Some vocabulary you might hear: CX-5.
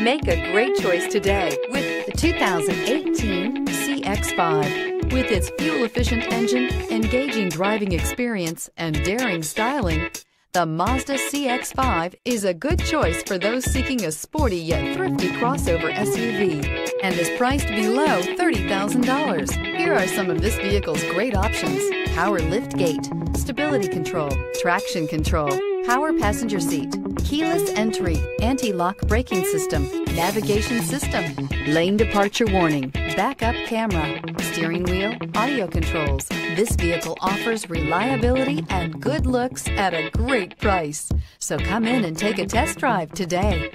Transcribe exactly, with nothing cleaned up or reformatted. Make a great choice today with the two thousand eighteen C X five. With its fuel-efficient engine, engaging driving experience, and daring styling, the Mazda C X five is a good choice for those seeking a sporty yet thrifty crossover S U V and is priced below thirty thousand dollars. Here are some of this vehicle's great options: power liftgate, stability control, traction control, power passenger seat, keyless entry, anti-lock braking system, navigation system, lane departure warning, backup camera, steering wheel audio controls. This vehicle offers reliability and good looks at a great price. So come in and take a test drive today.